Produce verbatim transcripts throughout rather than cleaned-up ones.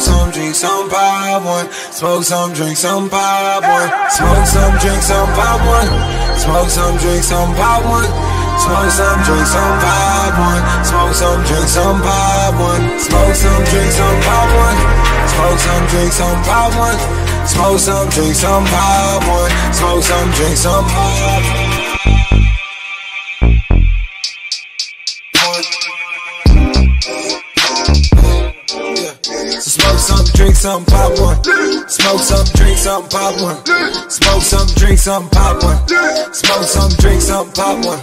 some, drink some, pop one. Smoke some, drink some, pop one. Smoke some, drink some, pop one. Smoke some, drink some, pop one. Smoke some, drink some, pop one. Smoke some, drink some, pop one. Smoke some, drink some, pop one. Smoke some, drink some, pop one. Smoke some, drink some, pop one. Smoke some, drink some, pop one. Yeah. So smoke some, drink some, pop one. Smoke some, drink some, pop one. Smoke some, drink some, pop one.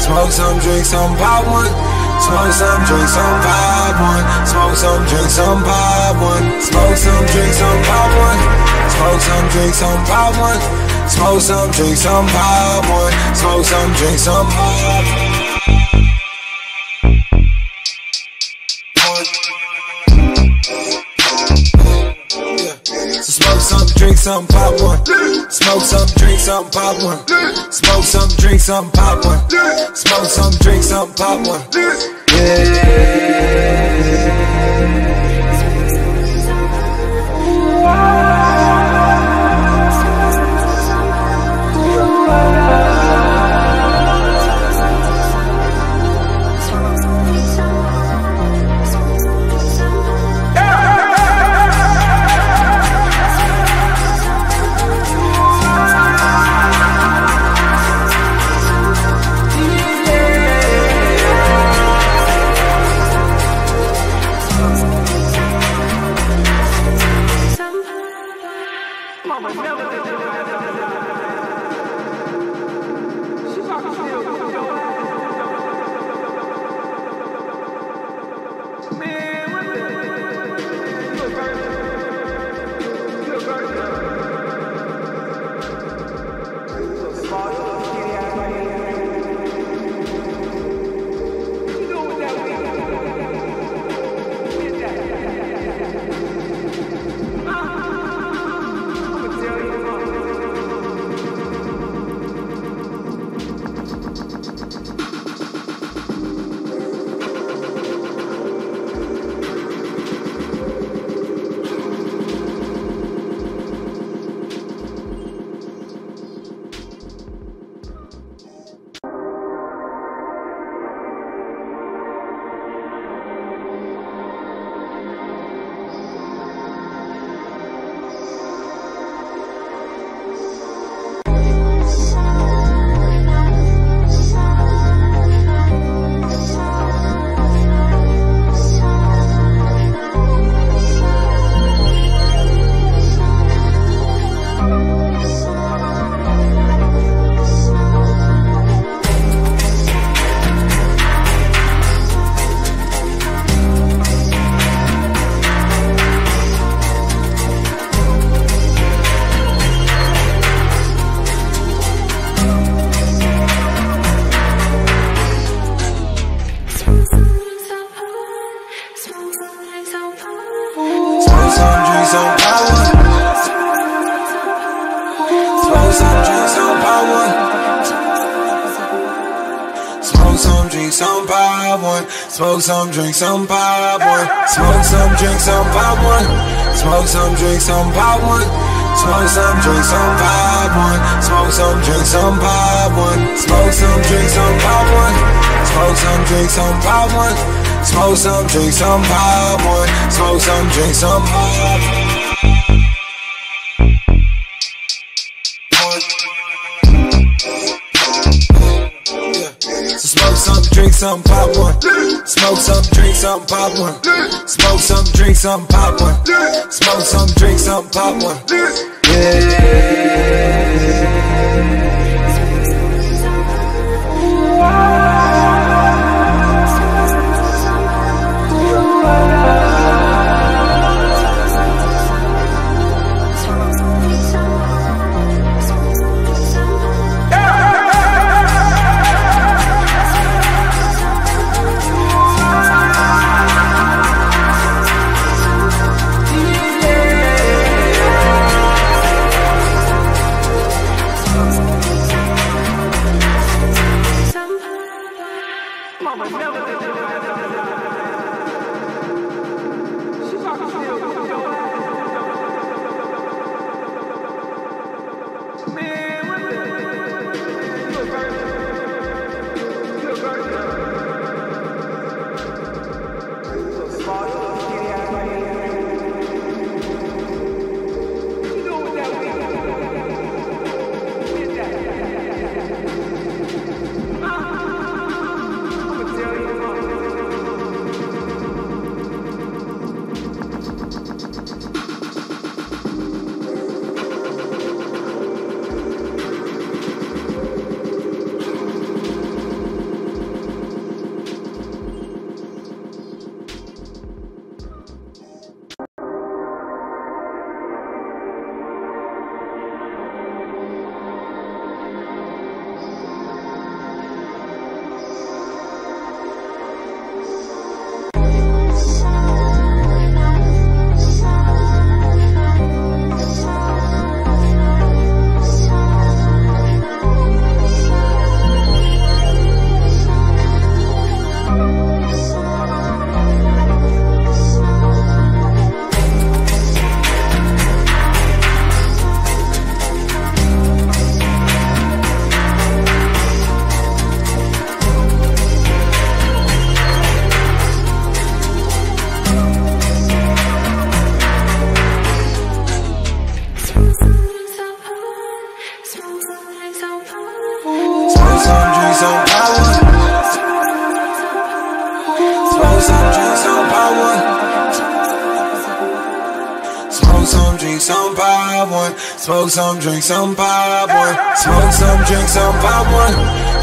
Smoke some, drink some, pop one. Smoke some, drink some, pop one. Smoke some, drink some, pop one. Smoke some, drink some, pop one. Smoke some, drink some, pop one. Smoke some, drink some, pop one. Smoke some, drink some, pop one. Smoke some, drink some, pop one. Smoke some, drink some, pop one. Smoke some, drink some, pop one. Drink some, pop one. Smoke some, drink some, pop one. Smoke some, drink some, pop one. Smoke some, drink some, pop one. Yeah. Smoke some, drink some, pop one. Smoke some, drink some, pop one. Smoke some, drink some, pop one. Smoke some, drink some, pop one. Smoke some, drink some, pop one. Smoke some, drink some, pop one. Smoke some, drink some, pop one. Smoke some, drink some, pop one. Smoke some, drink some, pop one. Smoke some, drink some, pop one. Smoke some, drink some, pop one. Smoke some, drink some, pop one. Smoke some, drink some, pop one. Smoke some, drink some, pop one.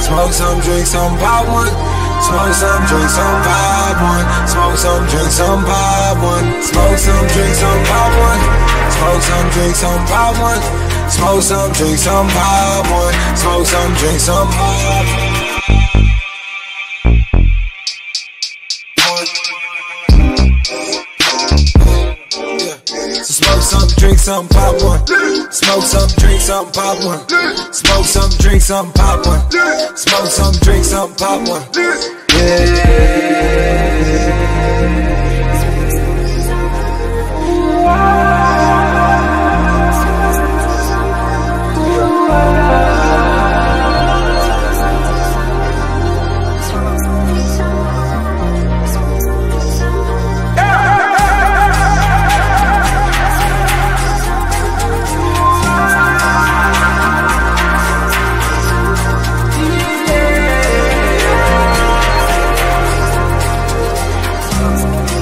Smoke some, drink some, pop one. Smoke some, drink some, pop one. Smoke some, drink some, pop one. Smoke some, drink some, pop one. Smoke some, drink some, pop one. Smoke some, drink some, pop one. Smoke some, drink some, pop one. Smoke some, drink some, pop one. Smoke some, drink some, pop one. Drink some, pop one. Smoke some, drink some, pop one. Smoke some, drink some, pop one. Smoke some, drink some, pop one. Yeah. We'll be right back.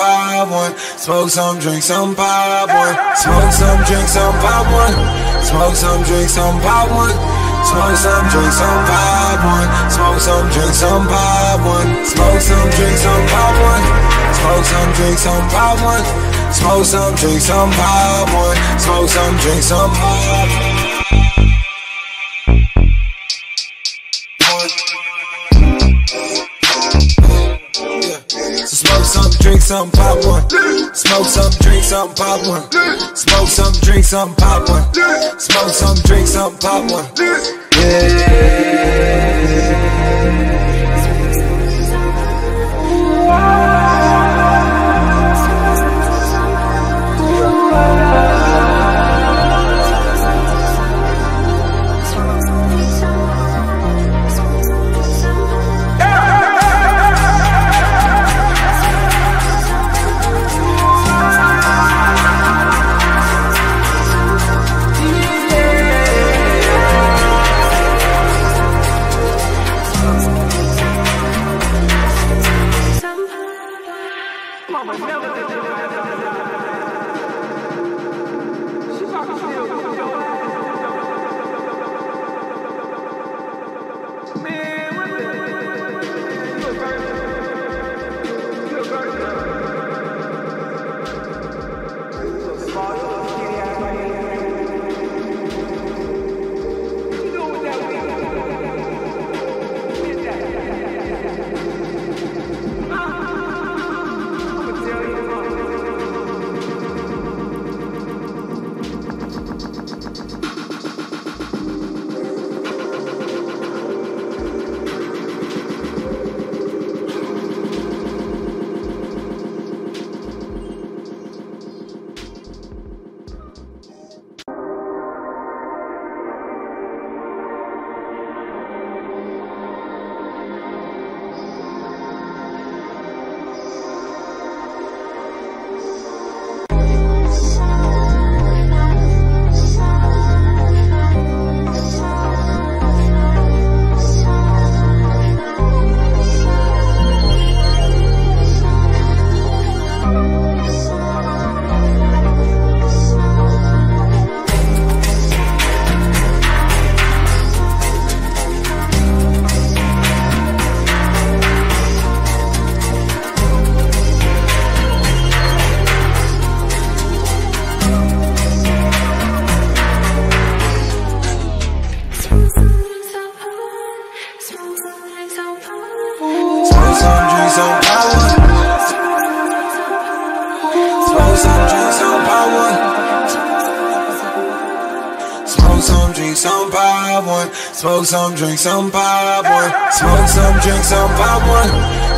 pop one. Smoke some, drink some, pop one. Smoke some, drink some, pop one. Smoke some, drink some, pop one. Smoke some, drink some, pop one. Smoke some, drink some, pop one. Smoke some, drink some, pop one. Smoke some, drink some, pop one. Smoke some, drink some, pop one. Smoke some, drink some, pop one. Smoke some, drink some, pop one. Smoke some, drink some, pop one. Smoke some, drink some, pop one. Smoke some, drink some, pop one. Smoke some, drink some, pop one.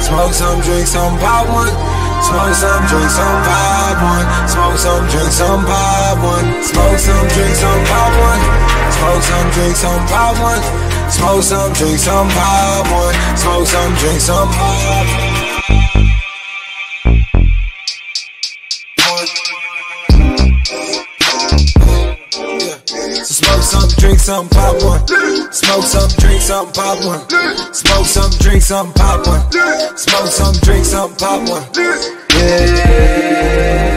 Smoke some, drink some, pop one. Smoke some, drink some, pop one. Smoke some, drink some, pop one. Smoke some, drink some, pop one. Smoke some, drink some, pop one. Smoke some, drink some, pop one. Smoke some, drink some, pop one. Smoke some, drink some, pop one. Drink some, pop one. Smoke some, drink some, pop one. Smoke some, drink some, pop one. Smoke some, drink some, pop one. Yeah.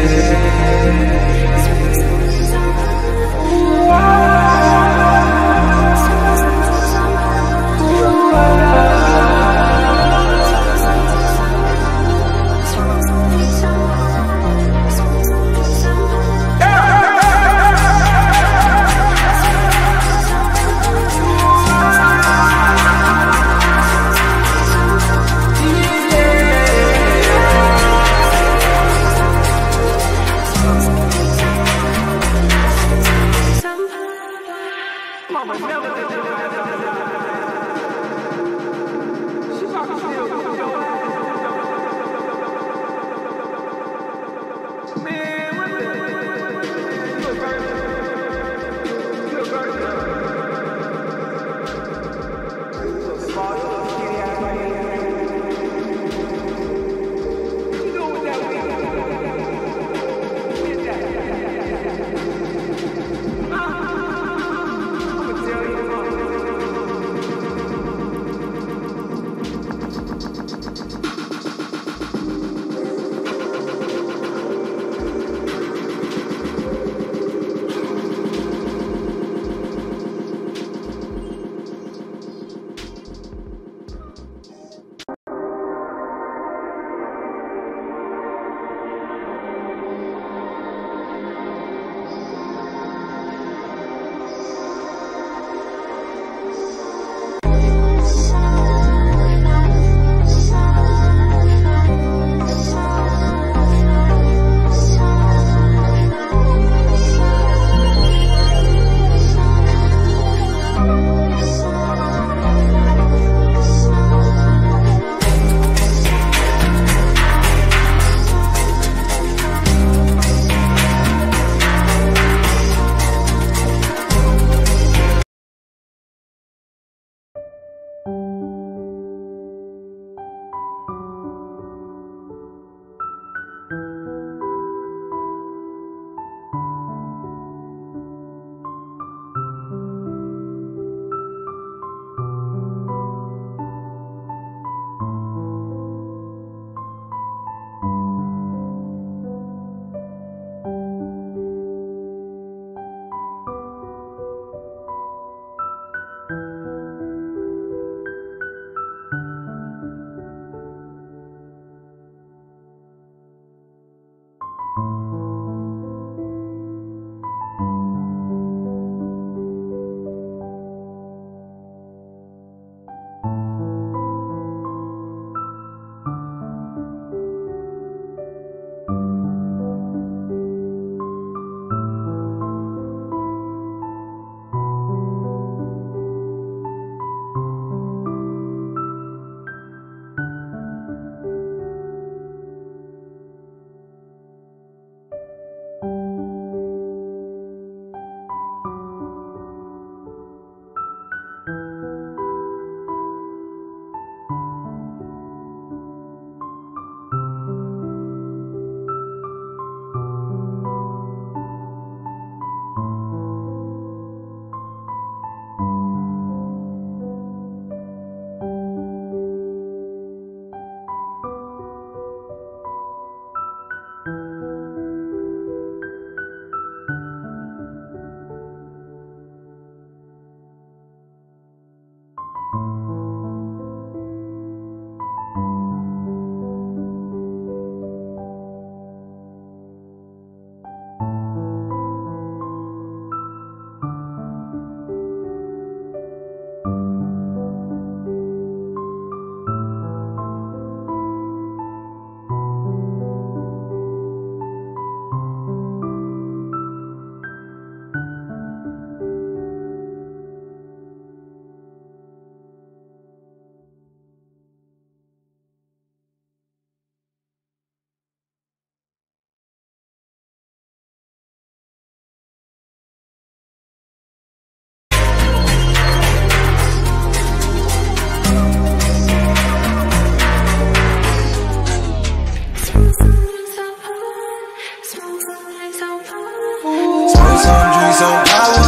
drinks on power.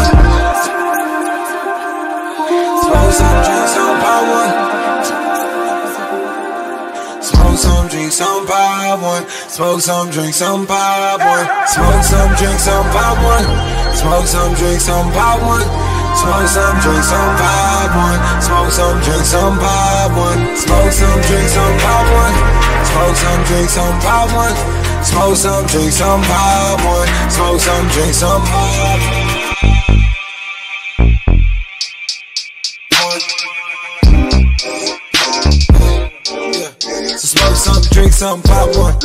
Smoke some drinks on power. Smoke some drinks on power. Smoke some drinks on power. Smoke some drinks on power. Smoke some drinks on power. Smoke some drinks on power. Smoke some drinks on power. Smoke some drinks on power. Smoke some drinks on power. Smoke some, drink some, pop one. Smoke some, drink some, pop one. Yeah. So smoke some, drink some, pop one.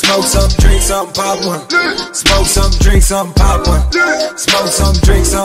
Smoke some, drink some, pop one. Smoke some, drink some,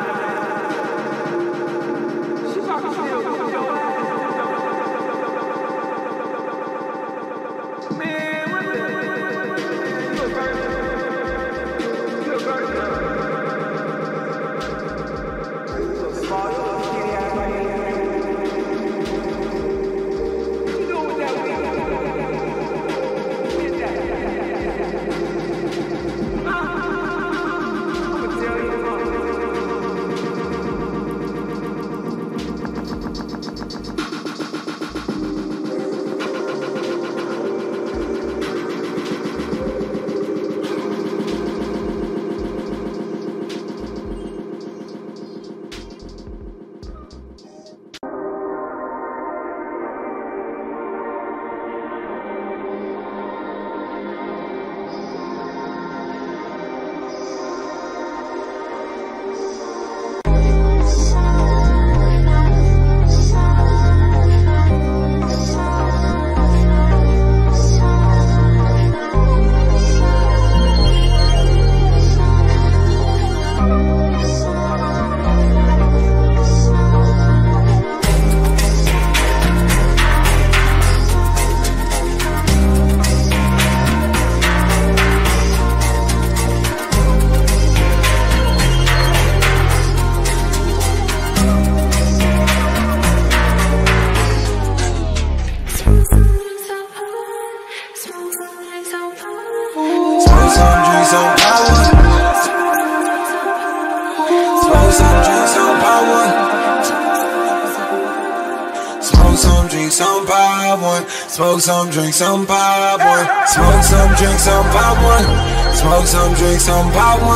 pop one.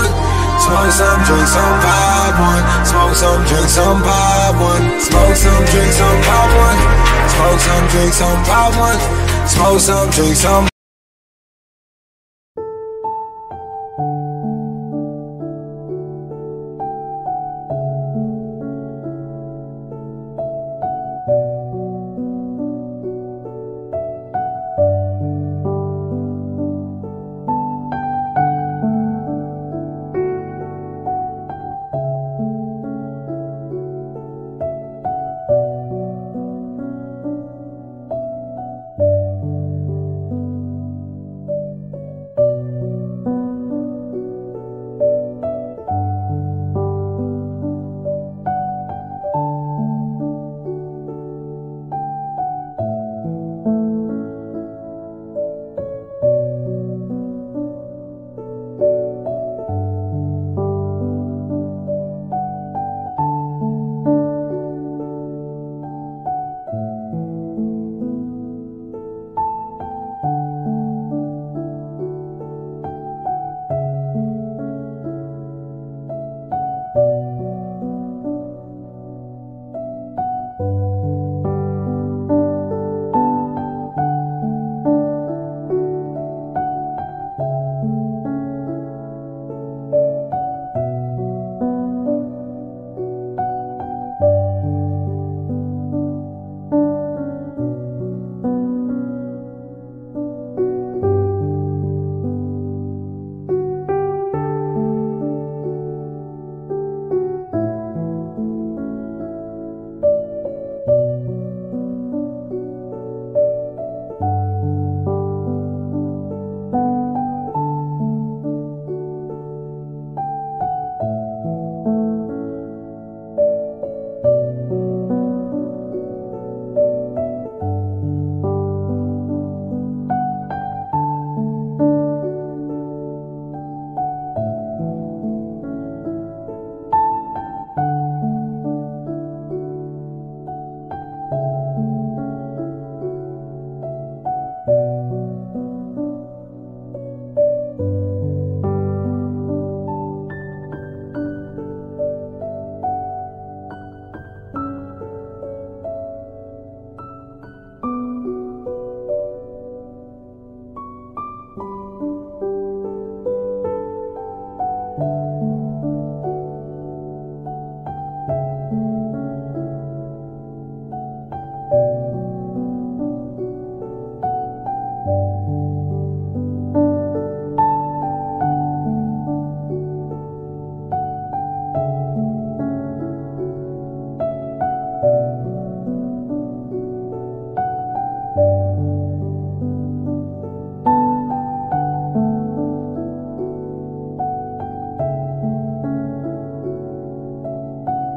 Smoke some, drink some, pop one. Yeah. Smoke some, drink some, pop one. Smoke some, drink some, pop one. Smoke some, drink some, pop one. Smoke some, drink some, pop one. Smoke some, drink some, pop one. Smoke some, drink some, pop one. Smoke some, drink some, pop one. Smoke some, drink some.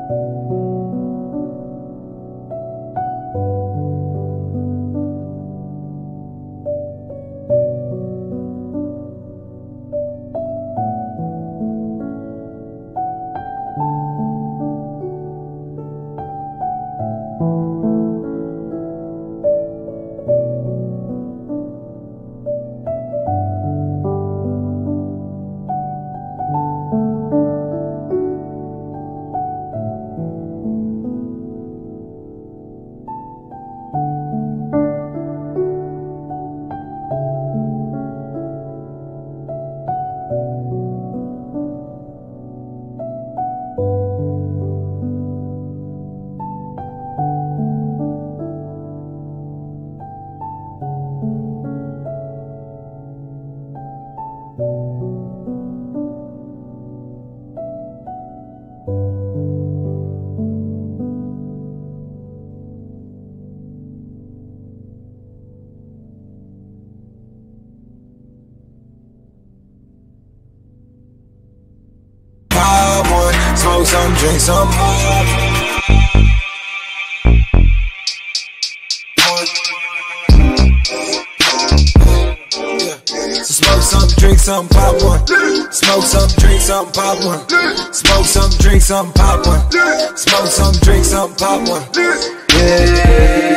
Smoke some, drink some more. Smoke some, drink some, pop one. Smoke some, drink some, pop one. Smoke some, drink some, pop one. Smoke some, drink some, pop one. Yeah.